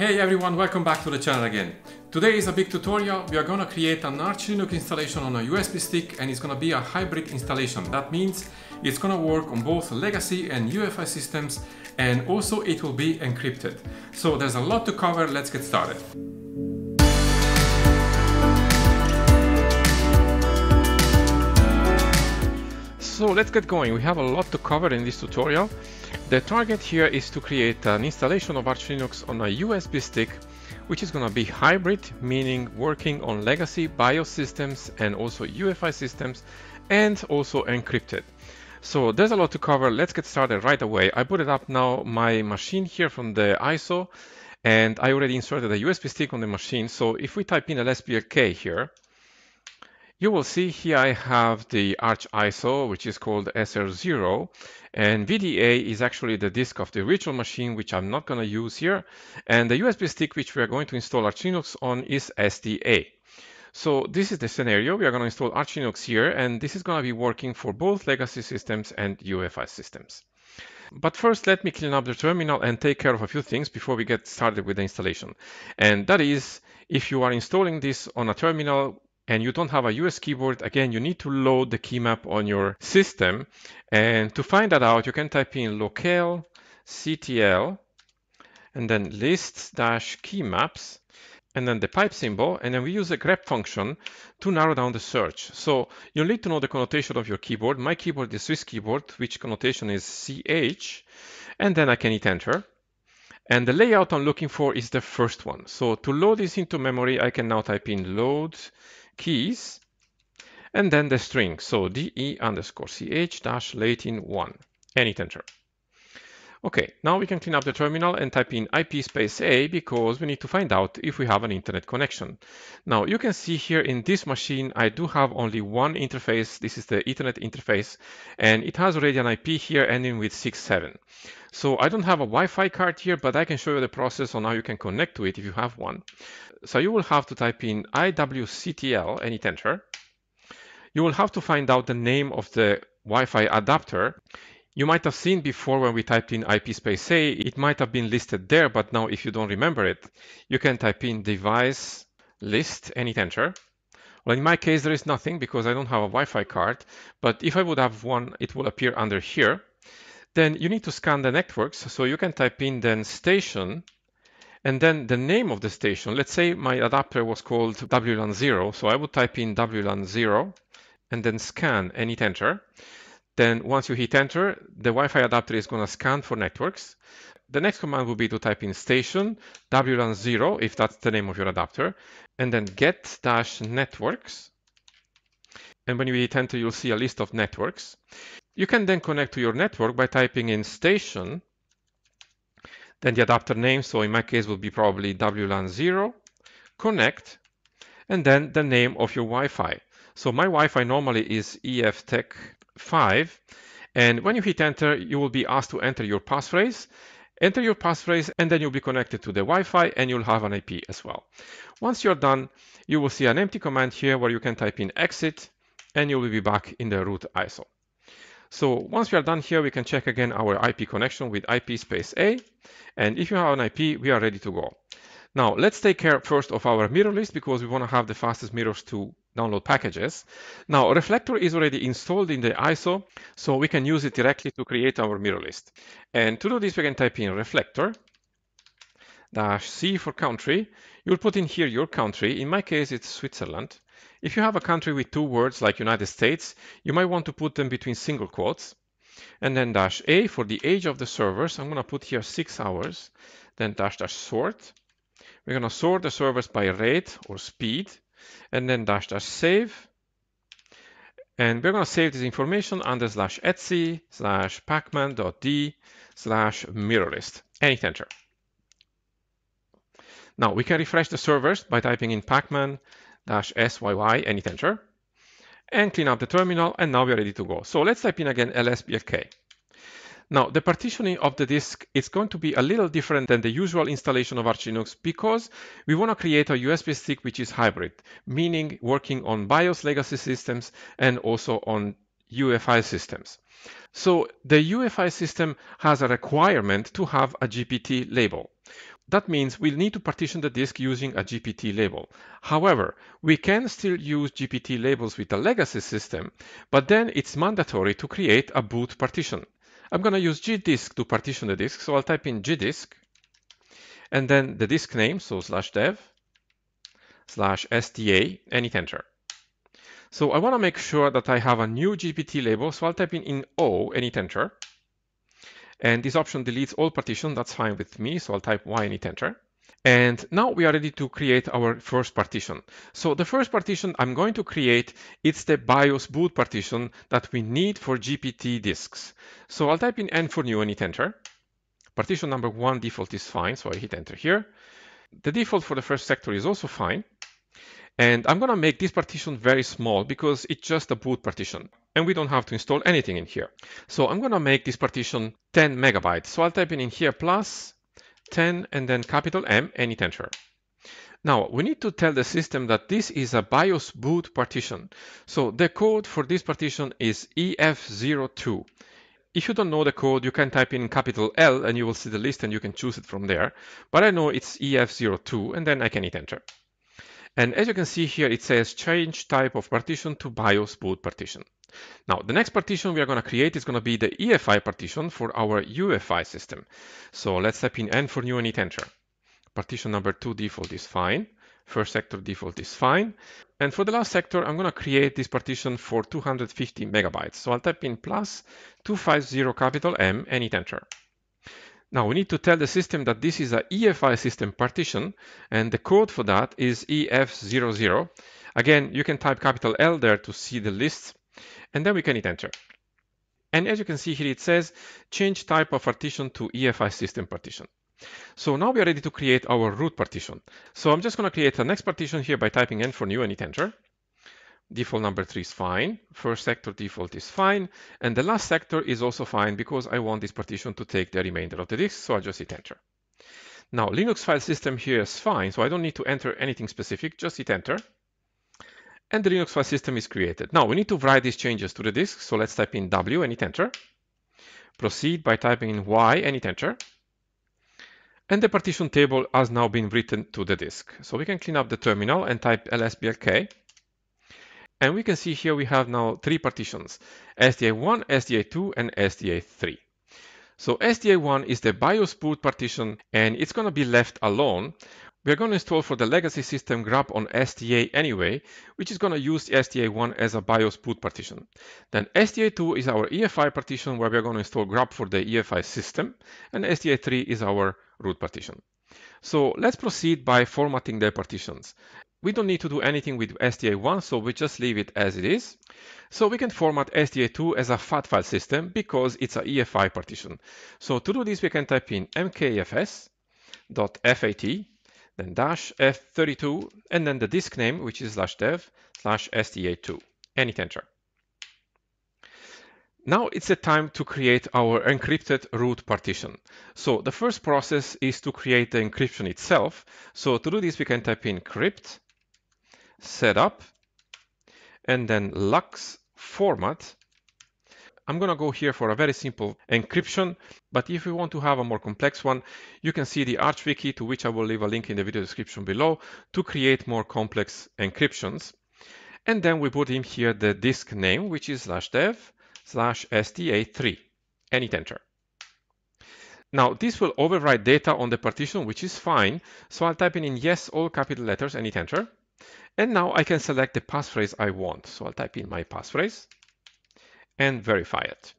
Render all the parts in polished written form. Hey everyone, welcome back to the channel again. Today is a big tutorial. We are gonna create an Arch Linux installation on a USB stick, and it's gonna be a hybrid installation. That means it's gonna work on both legacy and UEFI systems, and also it will be encrypted. So there's a lot to cover, let's get started. So let's get going, we have a lot to cover in this tutorial. The target here is to create an installation of Arch Linux on a USB stick, which is going to be hybrid, meaning working on legacy BIOS systems and also UEFI systems, and also encrypted. So there's a lot to cover, let's get started right away. I booted up now my machine here from the ISO, and I already inserted a USB stick on the machine. So if we type in lsblk here, you will see here I have the Arch ISO, which is called SR0, and VDA is actually the disk of the virtual machine, which I'm not going to use here, and the USB stick which we are going to install Arch Linux on is SDA. So this is the scenario. We are going to install Arch Linux here, and this is going to be working for both legacy systems and UEFI systems. But first, let me clean up the terminal and take care of a few things before we get started with the installation. And that is, if you are installing this on a terminal and you don't have a US keyboard, again, you need to load the key map on your system. And to find that out, you can type in locale.ctl and then list-key maps and then the pipe symbol. And then we use a grep function to narrow down the search. So you'll need to know the connotation of your keyboard. My keyboard is Swiss keyboard, which connotation is CH. And then I can hit enter. And the layout I'm looking for is the first one. So to load this into memory, I can now type in load keys and then the string, so de_ch-latin1 and hit enter. Okay, now we can clean up the terminal and type in ip a, because we need to find out if we have an internet connection. Now you can see here in this machine I do have only one interface. This is the Ethernet interface, and it has already an IP here ending with 67. So I don't have a Wi-Fi card here, but I can show you the process on how you can connect to it if you have one. So you will have to type in iwctl and hit enter. You will have to find out the name of the Wi-Fi adapter. You might have seen before when we typed in ip a, it might have been listed there, but now if you don't remember it, you can type in device list and hit enter. Well, in my case, there is nothing because I don't have a Wi-Fi card, but if I would have one, it will appear under here. Then you need to scan the networks. So you can type in then station and then the name of the station. Let's say my adapter was called WLAN0. So I would type in WLAN0 and then scan and hit enter. Then once you hit enter, the Wi-Fi adapter is going to scan for networks. The next command will be to type in station WLAN0, if that's the name of your adapter, and then get-networks. And when you hit enter, you'll see a list of networks. You can then connect to your network by typing in station, then the adapter name, so in my case will be probably WLAN0, connect, and then the name of your Wi-Fi. So my Wi-Fi normally is EF05, and when you hit enter, you will be asked to enter your passphrase. Enter your passphrase, and then you'll be connected to the Wi-Fi, and you'll have an IP as well. Once you're done, you will see an empty command here where you can type in exit, and you will be back in the root ISO. So once we are done here, we can check again our IP connection with ip a, and if you have an IP, we are ready to go. Now let's take care first of our mirror list, because we want to have the fastest mirrors to download packages. Now Reflector is already installed in the ISO, so we can use it directly to create our mirror list. And to do this, we can type in Reflector-C for country. You'll put in here your country. In my case, it's Switzerland. If you have a country with two words like United States, you might want to put them between single quotes. And then -A for the age of the servers. I'm going to put here 6 hours. Then --sort. We're going to sort the servers by rate or speed. And then -save. And we're going to save this information under /etc/pacman.d/mirrorlist. And hit enter. Now we can refresh the servers by typing in pacman-syy and hit enter, and clean up the terminal, and now we are ready to go. So let's type in again lsblk. Now the partitioning of the disk is going to be a little different than the usual installation of Arch Linux, because we want to create a USB stick which is hybrid, meaning working on BIOS legacy systems and also on UEFI systems. So the UEFI system has a requirement to have a GPT label. That means we'll need to partition the disk using a GPT label. However, we can still use GPT labels with a legacy system, but then it's mandatory to create a boot partition. I'm going to use gdisk to partition the disk, so I'll type in gdisk, and then the disk name, so /dev/SDA, and hit enter. So I want to make sure that I have a new GPT label, so I'll type in O and hit enter. And this option deletes all partition, that's fine with me, so I'll type Y and hit enter. And now we are ready to create our first partition. So the first partition I'm going to create, it's the BIOS boot partition that we need for GPT disks. So I'll type in N for new and hit enter. Partition number 1 default is fine, so I hit enter here. The default for the first sector is also fine. And I'm going to make this partition very small because it's just a boot partition. And we don't have to install anything in here. So I'm going to make this partition 10 megabytes. So I'll type in here +10 and then M and hit enter. Now we need to tell the system that this is a BIOS boot partition. So the code for this partition is EF02. If you don't know the code, you can type in L and you will see the list and you can choose it from there. But I know it's EF02 and then I can hit enter. And as you can see here, it says change type of partition to BIOS boot partition. Now, the next partition we are going to create is going to be the EFI partition for our UEFI system. So let's type in N for new and hit enter. Partition number 2 default is fine. First sector default is fine. And for the last sector, I'm going to create this partition for 250 megabytes. So I'll type in +250M and hit enter. Now we need to tell the system that this is a EFI system partition, and the code for that is EF00. Again, you can type L there to see the list, and then we can hit enter. And as you can see here, it says change type of partition to EFI system partition. So now we are ready to create our root partition. So I'm just going to create the next partition here by typing N for new and hit enter. Default number 3 is fine, first sector default is fine, and the last sector is also fine because I want this partition to take the remainder of the disk, so I'll just hit enter. Now, Linux file system here is fine, so I don't need to enter anything specific, just hit enter. And the Linux file system is created. Now, we need to write these changes to the disk, so let's type in W and hit enter. Proceed by typing in Y and hit enter. And the partition table has now been written to the disk. So we can clean up the terminal and type lsblk. And we can see here we have now 3 partitions, SDA1, SDA2, and SDA3. So SDA1 is the BIOS boot partition, and it's going to be left alone. We're going to install for the legacy system GRUB on SDA anyway, which is going to use SDA1 as a BIOS boot partition. Then SDA2 is our EFI partition where we're going to install GRUB for the EFI system, and SDA3 is our root partition. So let's proceed by formatting the partitions. We don't need to do anything with SDA1, so we just leave it as it is. So we can format SDA2 as a FAT file system because it's an EFI partition. So to do this, we can type in mkfs.fat, then -f32, and then the disk name, which is /dev/SDA2, and hit enter. Now it's the time to create our encrypted root partition. So the first process is to create the encryption itself. So to do this, we can type in crypt_setup and then lux format. I'm going to go here for a very simple encryption, but if you want to have a more complex one, you can see the Arch wiki, to which I will leave a link in the video description below, to create more complex encryptions. And then we put in here the disk name, which is /dev/SDA3, and hit enter. Now this will overwrite data on the partition, which is fine, so I'll type in yes, all capital letters, and hit enter. And now I can select the passphrase I want, so I'll type in my passphrase and verify it.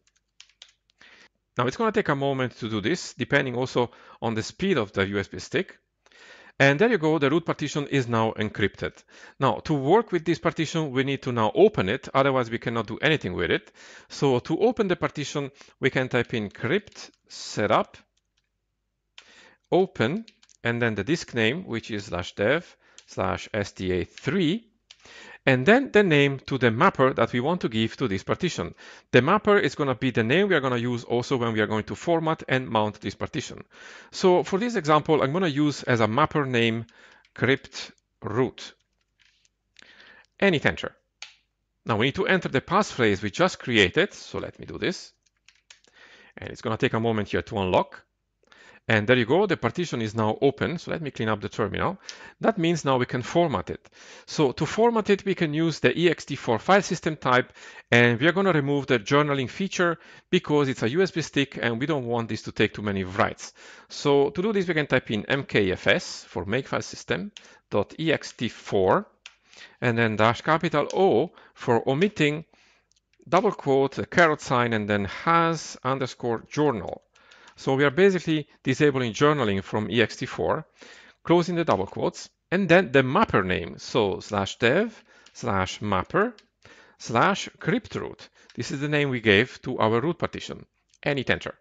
Now it's going to take a moment to do this, depending also on the speed of the USB stick. And there you go, the root partition is now encrypted. Now, to work with this partition, we need to now open it, otherwise we cannot do anything with it. So to open the partition, we can type in crypt_setup, open, and then the disk name, which is /dev/SDA3, and then the name to the mapper that we want to give to this partition. The mapper is going to be the name we are going to use also when we are going to format and mount this partition. So for this example, I'm going to use as a mapper name cryptroot, and hit enter. Now we need to enter the passphrase we just created. So let me do this. And it's going to take a moment here to unlock. And there you go, the partition is now open. So let me clean up the terminal. That means now we can format it. So to format it, we can use the ext4 file system type, and we are going to remove the journaling feature because it's a USB stick and we don't want this to take too many writes. So to do this, we can type in mkfs for makefilesystem.ext4 and then --O for omitting double quote, caret sign, and then has_journal. So we are basically disabling journaling from ext4, closing the double quotes, and then the mapper name. So /dev/mapper/cryptroot. This is the name we gave to our root partition, and hit enter.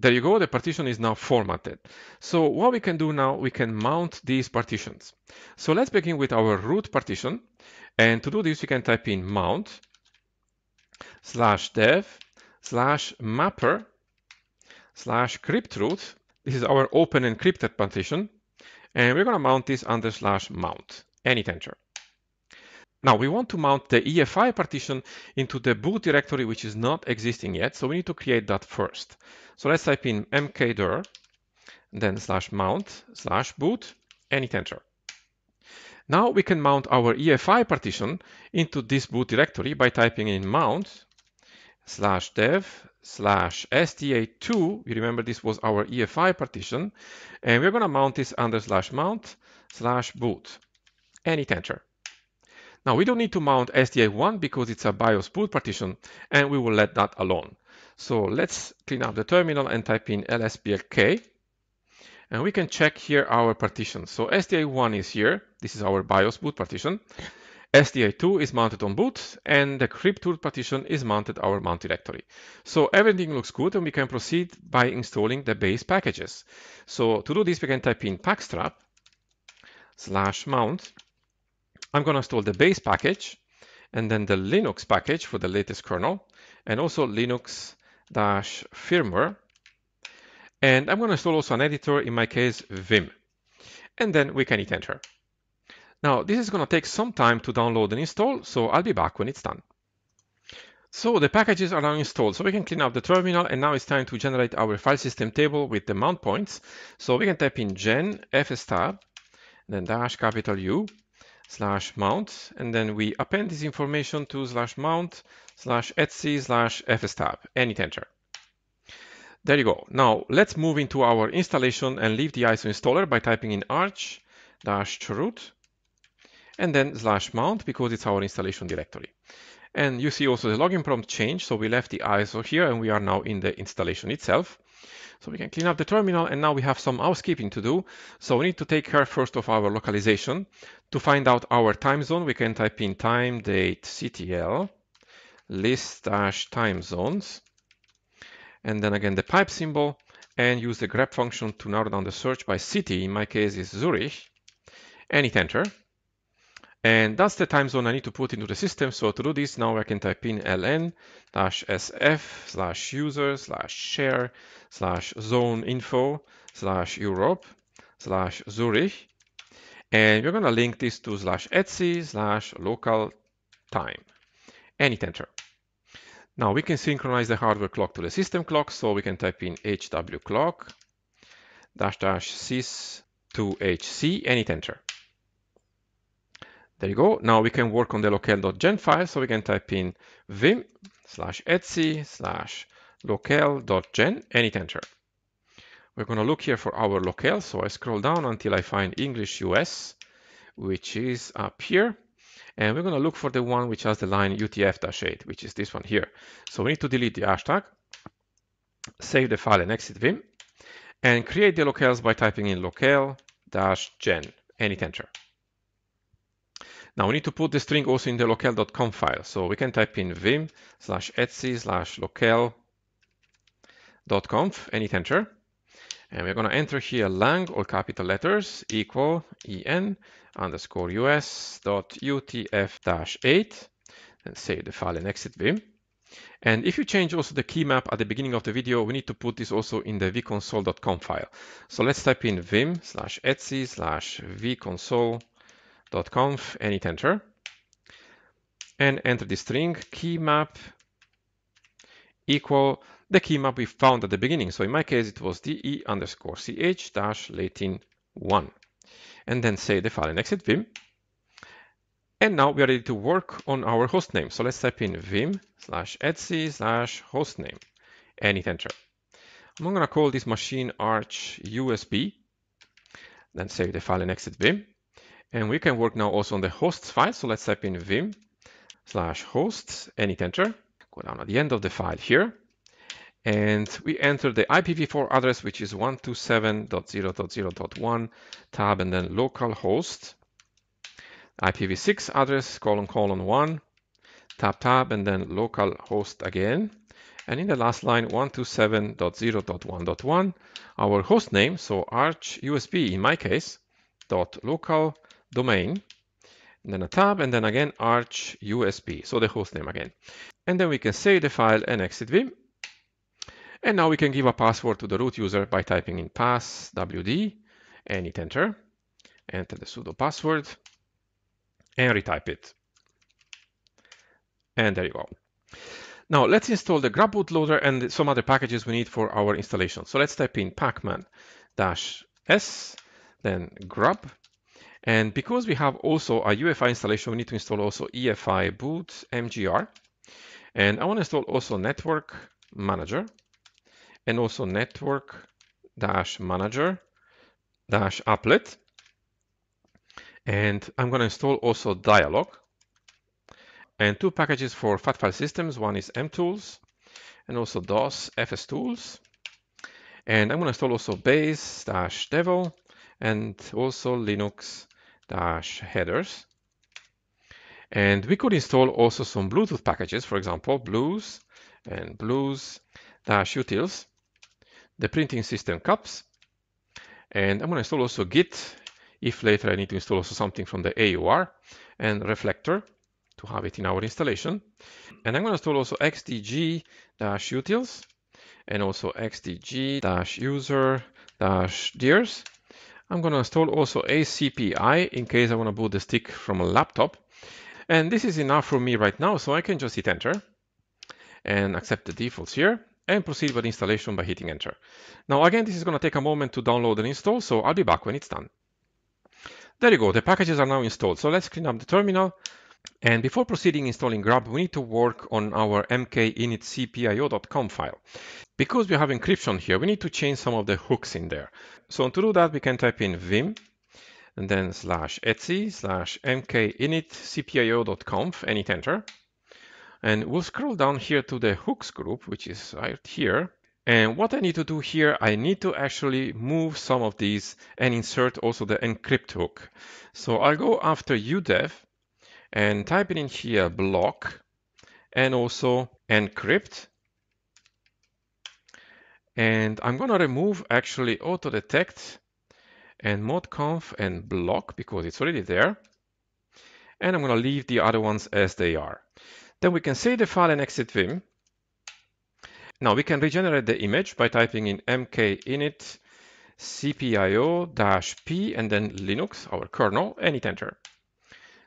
There you go, the partition is now formatted. So what we can do now, we can mount these partitions. So let's begin with our root partition. And to do this, we can type in mount /dev/mapper/cryptroot. This is our open encrypted partition. And we're going to mount this under /mount and hit enter. Now we want to mount the EFI partition into the boot directory, which is not existing yet. So we need to create that first. So let's type in mkdir, then /mount/boot and hit enter. Now we can mount our EFI partition into this boot directory by typing in mount /dev/sda2. You remember this was our EFI partition, and we're going to mount this under /mount/boot and hit enter. Now we don't need to mount SDA1 because it's a BIOS boot partition, and we will let that alone. So let's clean up the terminal and type in lsblk, and we can check here our partition. So SDA1 is here. This is our BIOS boot partition. SDA2 is mounted on boot, and the cryptroot partition is mounted our mount directory. So everything looks good, and we can proceed by installing the base packages. So to do this, we can type in packstrap /mount. I'm going to install the base package and then the Linux package for the latest kernel, and also Linux-firmware. And I'm going to install also an editor, in my case, vim. And then we can hit enter. Now, this is going to take some time to download and install, so I'll be back when it's done. So the packages are now installed, so we can clean up the terminal, and now it's time to generate our file system table with the mount points. So we can type in gen fstab, then --U, /mount, and then we append this information to /mount/etc/fstab and hit enter. There you go. Now let's move into our installation and leave the ISO installer by typing in arch-root and then /mount because it's our installation directory. And you see also the login prompt change, so we left the ISO here and we are now in the installation itself. So we can clean up the terminal, and now we have some housekeeping to do. So we need to take care first of our localization. To find out our time zone, we can type in time, date, CTL, list -time zones, and then again the pipe symbol, and use the grep function to narrow down the search by city. In my case, it's Zurich, and hit enter. And that's the time zone I need to put into the system. So to do this, now I can type in ln -sf/user/share/zone-info/europe/Zurich. And we're going to link this to /etc/locale time and hit enter. Now we can synchronize the hardware clock to the system clock. So we can type in hwclock --sys2hc and hit enter. There you go. Now we can work on the locale.gen file. So we can type in vim /etc/locale.gen and hit enter. We're going to look here for our locale. So I scroll down until I find English US, which is up here. And we're going to look for the one which has the line UTF-8, which is this one here. So we need to delete the hashtag, save the file and exit vim, and create the locales by typing in locale-gen and hit enter. Now we need to put the string also in the locale.conf file. So we can type in vim /etc/locale.conf and hit enter. And we're going to enter here lang, all capital letters, equal en_us.utf-8, and save the file and exit vim. And if you change also the key map at the beginning of the video, we need to put this also in the vconsole.conf file. So let's type in vim /etc/vconsole.conf and hit enter, and enter the string key map equal the key map we found at the beginning. So in my case, it was de_ch-latin1. And then say the file and exit vim. And now we are ready to work on our hostname. So let's type in vim/etc/hostname and hit enter. I'm going to call this machine ArchUSB. Then save the file and exit vim. And we can work now also on the hosts file. So let's type in vim/hosts and hit enter. Go down at the end of the file here. And we enter the IPv4 address, which is 127.0.0.1 tab and then localhost. IPv6 address, ::1, tab, and then localhost again. And in the last line, 127.0.1.1, our host name, so ArchUSB in my case, .local domain, and then a tab, and then again ArchUSB, so the host name again. And then we can save the file and exit vim. And now we can give a password to the root user by typing in passwd and hit enter. Enter the sudo password and retype it. And there you go. Now let's install the GRUB bootloader and some other packages we need for our installation. So let's type in pacman -s, then grub. And because we have also a UEFI installation, we need to install also EFI boot mgr. And I want to install also network manager and also network-manager-applet. And I'm going to install also dialog and two packages for fat file systems. One is mtools and also DOS fstools. And I'm going to install also base-devil and also linux-headers. And we could install also some Bluetooth packages, for example, blues and blues-utils, the printing system cups. And I'm going to install also git, if later I need to install also something from the AUR, and Reflector to have it in our installation. And I'm going to install also xdg-utils and also xdg-user-dears. I'm going to install also ACPI in case I want to boot the stick from a laptop. And this is enough for me right now, so I can just hit enter and accept the defaults here and proceed with installation by hitting enter. Now again, this is going to take a moment to download and install, so I'll be back when it's done. There you go, the packages are now installed. So let's clean up the terminal. And before proceeding installing GRUB, we need to work on our mkinitcpio.conf file. Because we have encryption here, we need to change some of the hooks in there. So to do that, we can type in vim and then /etc/mkinitcpio.conf and hit enter. And we'll scroll down here to the hooks group, which is right here. And what I need to do here, I need to actually move some of these and insert also the encrypt hook. So I'll go after udev and type it in here block and also encrypt. And I'm going to remove actually auto detect and modconf and block because it's already there. And I'm going to leave the other ones as they are. Then we can save the file and exit vim. Now we can regenerate the image by typing in mkinitcpio-p and then Linux, our kernel, and hit enter.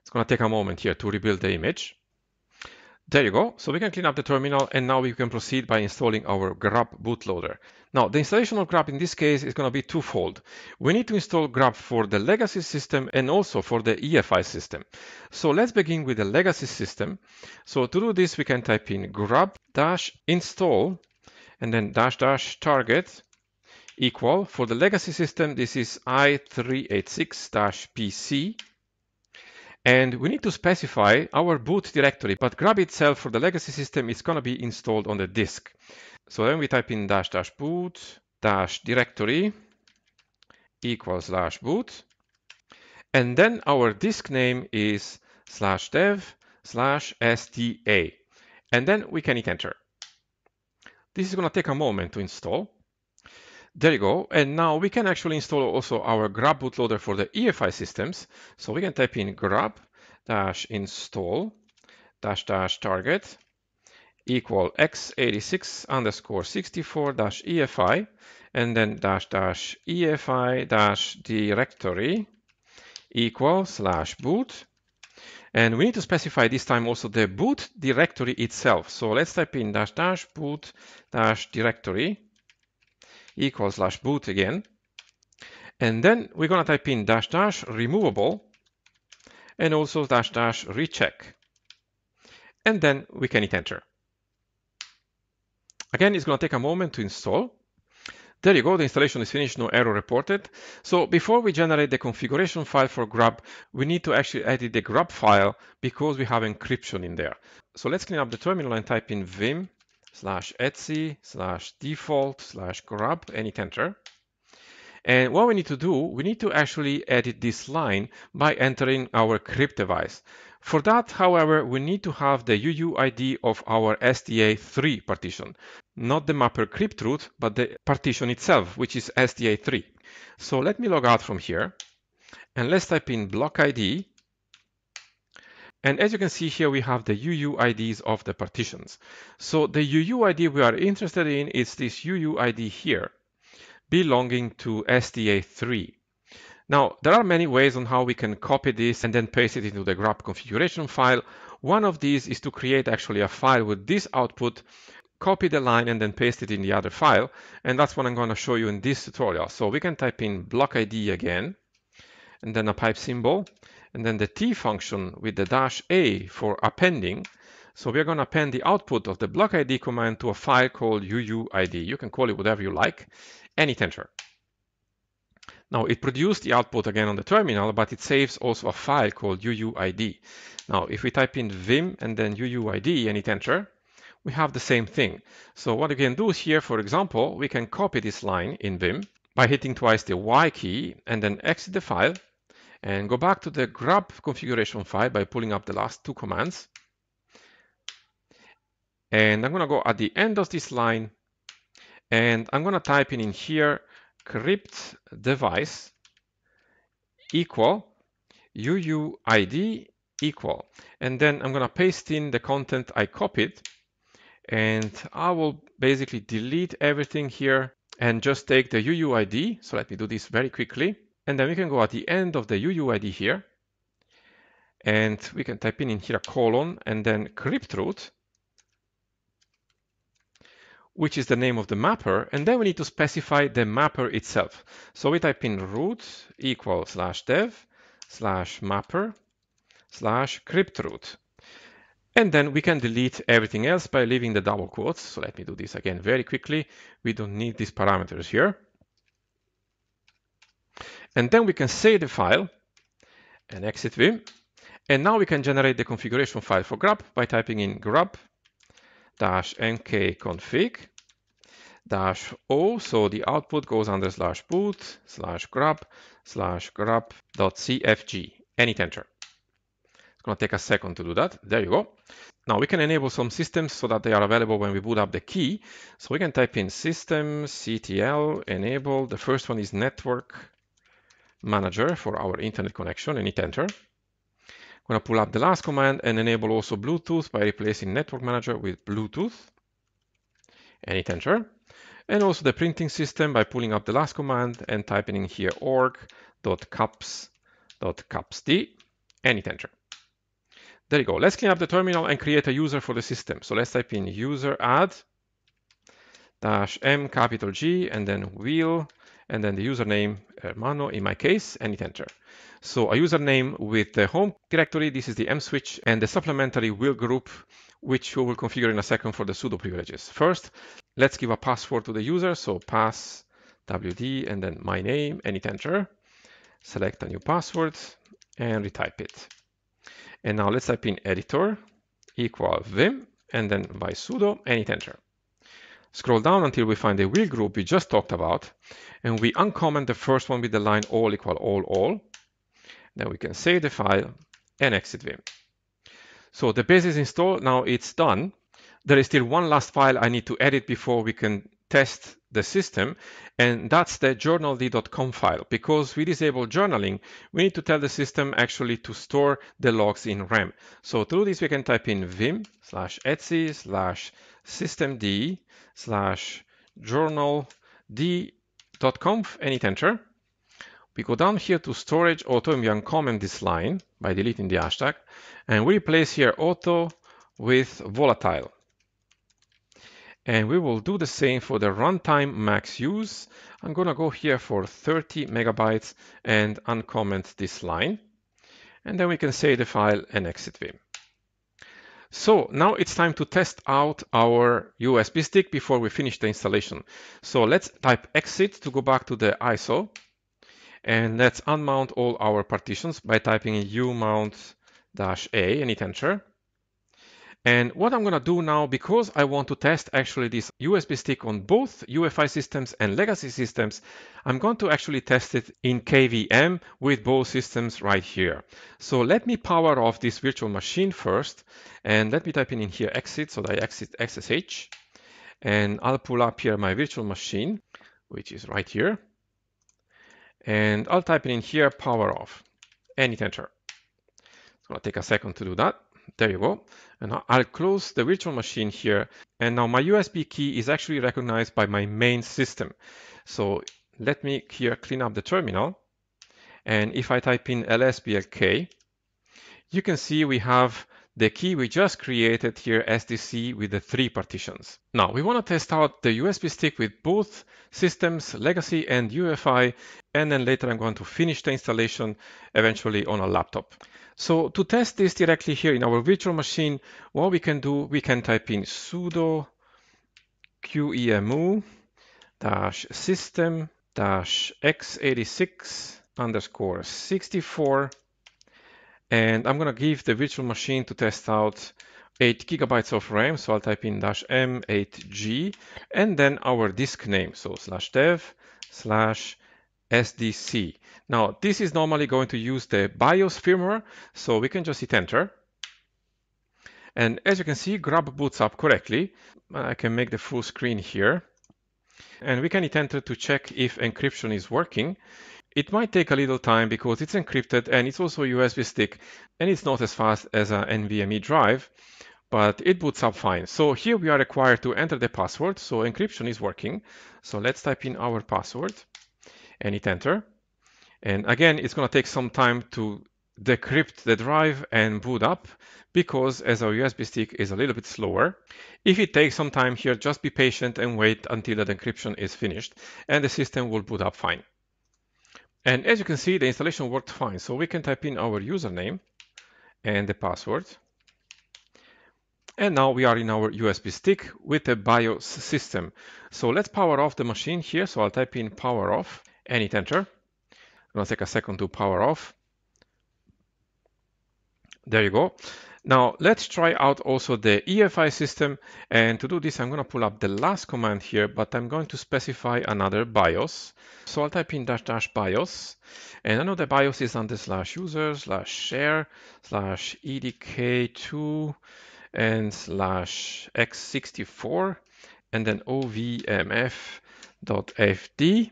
It's going to take a moment here to rebuild the image. There you go. So we can clean up the terminal and now we can proceed by installing our GRUB bootloader. Now the installation of GRUB in this case is going to be twofold. We need to install GRUB for the legacy system and also for the EFI system. So let's begin with the legacy system. So to do this, we can type in grub-install and then --target equal. For the legacy system, this is i386-pc. And we need to specify our boot directory, but GRUB itself for the legacy system is going to be installed on the disk. So then we type in --boot-directory equals /boot. And then our disk name is /dev/SDA. And then we can hit enter. This is going to take a moment to install. There you go. And now we can actually install also our GRUB bootloader for the EFI systems. So we can type in grub-install --target equal x86_64-EFI and then --EFI-directory equal /boot. And we need to specify this time also the boot directory itself. So let's type in --" boot -directory =/boot again. And then we're going to type in --" removable and also --" recheck. And then we can hit enter. Again, it's going to take a moment to install. There you go, the installation is finished, no error reported. So before we generate the configuration file for grub, we need to actually edit the grub file because we have encryption in there. So let's clean up the terminal and type in vim /etc/default/grub and hit enter. And what we need to do, we need to actually edit this line by entering our crypt device. For that, however, we need to have the UUID of our SDA3 partition, not the mapper cryptroot, but the partition itself, which is SDA3. So let me log out from here and let's type in block ID. And as you can see here, we have the UUIDs of the partitions. So the UUID we are interested in is this UUID here, belonging to SDA3. Now, there are many ways on how we can copy this and then paste it into the grub configuration file. One of these is to create actually a file with this output, copy the line and then paste it in the other file. And that's what I'm going to show you in this tutorial. So we can type in block ID again, and then a pipe symbol, and then the T function with the -A for appending. So we're going to append the output of the block ID command to a file called UUID. You can call it whatever you like, and hit enter. Now it produced the output again on the terminal, but it saves also a file called UUID. Now if we type in vim and then UUID and hit enter, we have the same thing. So what we can do here, for example, we can copy this line in vim by hitting twice the Y key and then exit the file and go back to the grub configuration file by pulling up the last two commands. And I'm going to go at the end of this line and I'm going to type in here crypt device =UUID =, and then I'm going to paste in the content I copied, and I will basically delete everything here and just take the UUID. So let me do this very quickly, and then we can go at the end of the UUID here and we can type in here a colon and then cryptroot, which is the name of the mapper, and then we need to specify the mapper itself. So we type in root =dev/mapper/cryptroot. And then we can delete everything else by leaving the double quotes. So let me do this again very quickly. We don't need these parameters here. And then we can save the file and exit vim. And now we can generate the configuration file for grub by typing in grub -nk-config -o, so the output goes under /boot /grub/grub.cfg and hit enter. It's going to take a second to do that. There you go. Now we can enable some systems so that they are available when we boot up the key. So we can type in systemctl enable. The first one is network manager for our internet connection and hit enter. I'm going to pull up the last command and enable also Bluetooth by replacing network manager with Bluetooth and hit enter. And also the printing system by pulling up the last command and typing in here org.caps.capsd and hit enter. There you go. Let's clean up the terminal and create a user for the system. So let's type in user add -M G and then wheel and then the username Hermano in my case and hit enter. So a username with the home directory, this is the M switch, and the supplementary will group, which we will configure in a second for the pseudo privileges. First, let's give a password to the user. So pass WD and then my name and hit enter. Select a new password and retype it. And now let's type in editor =vim and then by sudo and hit enter. Scroll down until we find the wheel group we just talked about, and we uncomment the first one with the line all = all. Then we can save the file and exit vim. So the base is installed, now it's done. There is still one last file I need to edit before we can test the system, and that's the journalD.conf file. Because we disable journaling, we need to tell the system actually to store the logs in RAM. So to do this, we can type in vim /etc/systemd/journalD.conf and hit enter. We go down here to storage auto, and we uncomment this line by deleting the hashtag, and we replace here auto with volatile. And we will do the same for the runtime max use. I'm gonna go here for 30 megabytes and uncomment this line. And then we can save the file and exit vim. So now it's time to test out our USB stick before we finish the installation. So let's type exit to go back to the ISO. And let's unmount all our partitions by typing umount-a and hit enter. And what I'm gonna do now, because I want to test actually this USB stick on both UEFI systems and legacy systems, I'm going to actually test it in KVM with both systems right here. So let me power off this virtual machine first, and let me type in here exit, so that I exit XSH, and I'll pull up here my virtual machine, which is right here, and I'll type in here power off, and hit enter. It's gonna take a second to do that. There you go. And I'll close the virtual machine here. And now my USB key is actually recognized by my main system. So let me here clean up the terminal. And if I type in lsblk, you can see we have the key we just created here, SDC, with the 3 partitions. Now we want to test out the USB stick with both systems, legacy and UEFI, and then later I'm going to finish the installation eventually on a laptop. So to test this directly here in our virtual machine, what we can do, we can type in sudo qemu-system-x86_64. And I'm gonna give the virtual machine to test out 8 GB of RAM. So I'll type in -m8g and then our disk name. So /dev/sdc. Now this is normally going to use the BIOS firmware. So we can just hit enter. And as you can see, GRUB boots up correctly. I can make the full screen here. And we can hit enter to check if encryption is working. It might take a little time because it's encrypted and it's also a USB stick and it's not as fast as an NVMe drive, but it boots up fine. So here we are required to enter the password. So encryption is working. So let's type in our password and hit enter. And again, it's going to take some time to decrypt the drive and boot up because as our USB stick is a little bit slower. If it takes some time here, just be patient and wait until the encryption is finished and the system will boot up fine. And as you can see, the installation worked fine. So we can type in our username and the password. And now we are in our USB stick with the BIOS system. So let's power off the machine here. So I'll type in power off and hit enter. It'll take a second to power off. There you go. Now let's try out also the EFI system. And to do this, I'm going to pull up the last command here, but I'm going to specify another BIOS. So I'll type in --BIOS. And I know the BIOS is under /user/share/edk2 and /x64 and then ovmf.fd.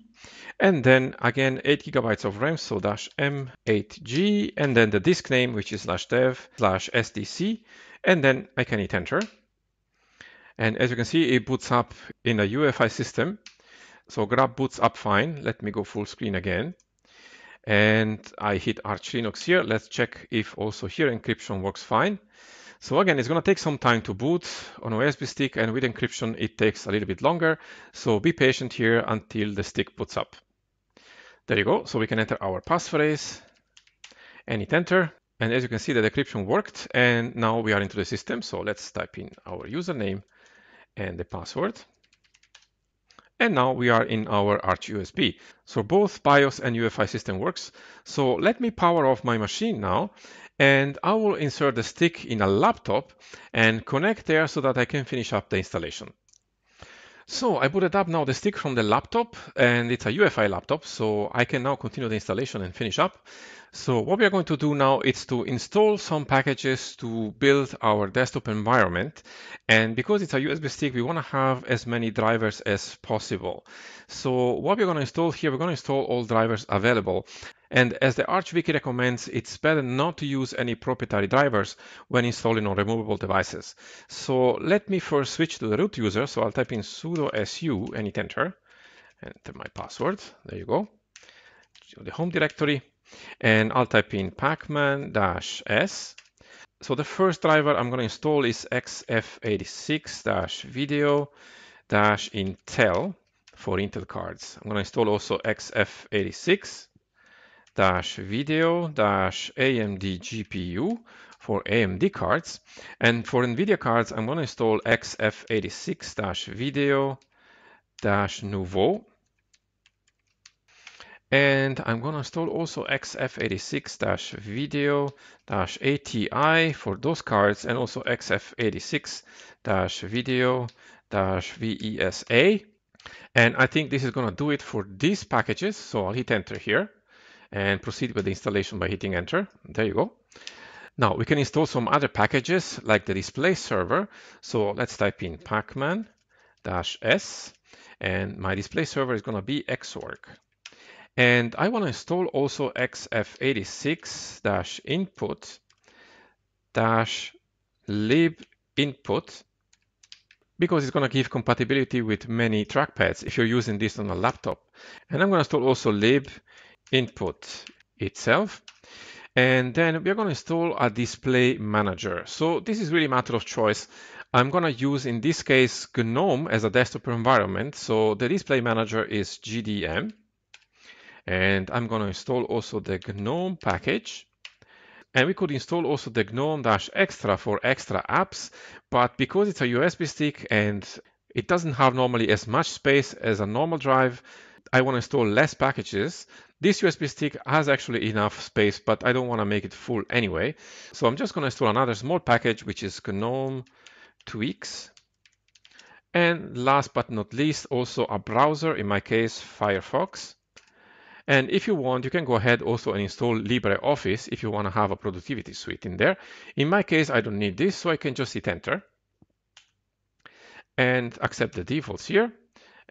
And then again, 8 GB of RAM, so -m8g, and then the disk name, which is /dev/sdc, and then I can hit enter. And as you can see, it boots up in a UEFI system. So GRUB boots up fine. Let me go full screen again. And I hit Arch Linux here. Let's check if also here encryption works fine. So again, it's going to take some time to boot on a USB stick, and with encryption, it takes a little bit longer. So be patient here until the stick boots up. There you go. So we can enter our passphrase and hit enter. And as you can see, the decryption worked. And now we are into the system. So let's type in our username and the password. And now we are in our ArchUSB. So both BIOS and UEFI system works. So let me power off my machine now, and I will insert the stick in a laptop and connect there so that I can finish up the installation. So I booted up now the stick from the laptop, and it's a UEFI laptop, so I can now continue the installation and finish up. So what we are going to do now is to install some packages to build our desktop environment. And because it's a USB stick, we want to have as many drivers as possible. So what we're going to install here, we're going to install all drivers available. And as the Arch Wiki recommends, it's better not to use any proprietary drivers when installing on removable devices. So let me first switch to the root user. So I'll type in sudo su and hit enter. Enter my password. There you go. to the home directory, and I'll type in pacman-s. So the first driver I'm going to install is xf86-video-intel for Intel cards. I'm going to install also xf86-video-AMD GPU for AMD cards. And for NVIDIA cards, I'm going to install xf86-video-nouveau. And I'm going to install also xf86-video-ATI for those cards, and also xf86-video-VESA. And I think this is going to do it for these packages. So I'll hit enter here and proceed with the installation by hitting enter. There you go. Now we can install some other packages like the display server. So let's type in pacman-s, and my display server is going to be xorg. And I want to install also xf86-input-libinput because it's going to give compatibility with many trackpads if you're using this on a laptop. And I'm going to install also libinput itself. And then we're going to install a display manager. So this is really a matter of choice. I'm going to use, in this case, GNOME as a desktop environment. So the display manager is GDM. And I'm going to install also the GNOME package. And we could install also the GNOME-extra for extra apps. But because it's a USB stick and it doesn't have normally as much space as a normal drive, I want to install less packages. This USB stick has actually enough space, but I don't want to make it full anyway. So I'm just going to install another small package, which is GNOME Tweaks. And last but not least, also a browser, in my case, Firefox. And if you want, you can go ahead also and install LibreOffice if you want to have a productivity suite in there. In my case, I don't need this, so I can just hit enter and accept the defaults here,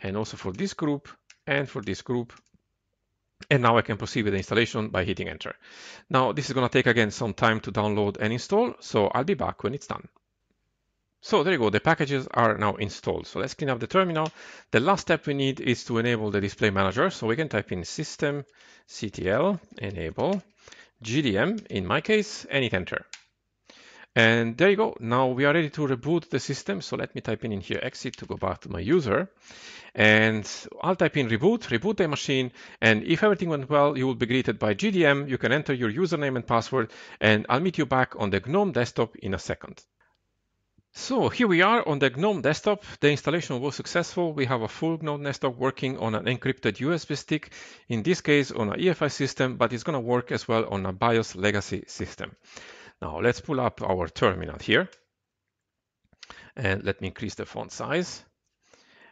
and also for this group and for this group. And now I can proceed with the installation by hitting enter. Now this is going to take again some time to download and install, so I'll be back when it's done. So there you go, the packages are now installed. So let's clean up the terminal. The last step we need is to enable the display manager. So we can type in systemctl enable gdm, in my case, and hit enter. And there you go. Now we are ready to reboot the system. So let me type in here exit to go back to my user. And I'll type in reboot the machine. And if everything went well, you will be greeted by gdm. You can enter your username and password. And I'll meet you back on the GNOME desktop in a second. So here we are on the GNOME desktop. The installation was successful. We have a full GNOME desktop working on an encrypted USB stick, in this case on an EFI system, but it's going to work as well on a BIOS legacy system. Now let's pull up our terminal here. And let me increase the font size.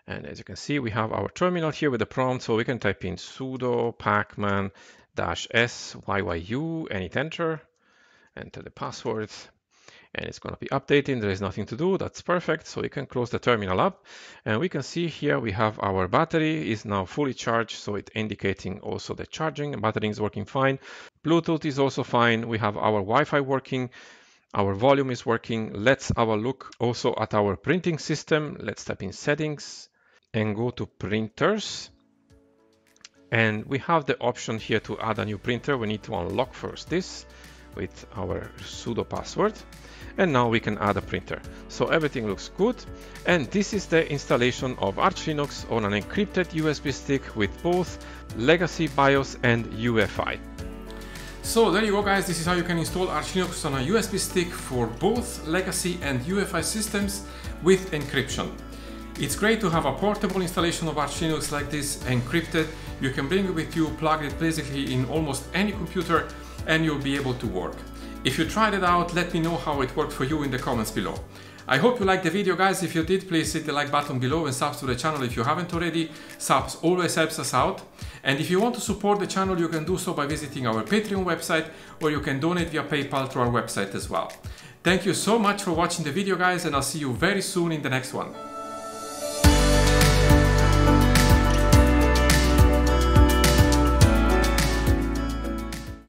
And as you can see, we have our terminal here with the prompt. So we can type in sudo pacman-s yyu and hit enter. Enter the password. And it's going to be updating. There is nothing to do. That's perfect. So we can close the terminal up, and we can see here we have our battery is now fully charged. So it's indicating also the charging. The battery is working fine. Bluetooth is also fine. We have our Wi-Fi working. Our volume is working. Let's have a look also at our printing system. Let's type in settings and go to printers. And we have the option here to add a new printer. We need to unlock first this with our sudo password. And now we can add a printer. So everything looks good. And this is the installation of Arch Linux on an encrypted USB stick with both legacy BIOS and UEFI. So there you go, guys. This is how you can install Arch Linux on a USB stick for both legacy and UEFI systems with encryption. It's great to have a portable installation of Arch Linux like this, encrypted. You can bring it with you, plug it basically in almost any computer, and you'll be able to work. If you tried it out, let me know how it worked for you in the comments below. I hope you liked the video, guys. If you did, please hit the like button below and subs to the channel if you haven't already. Subs always helps us out. And if you want to support the channel, you can do so by visiting our Patreon website, or you can donate via PayPal through our website as well. Thank you so much for watching the video, guys, and I'll see you very soon in the next one.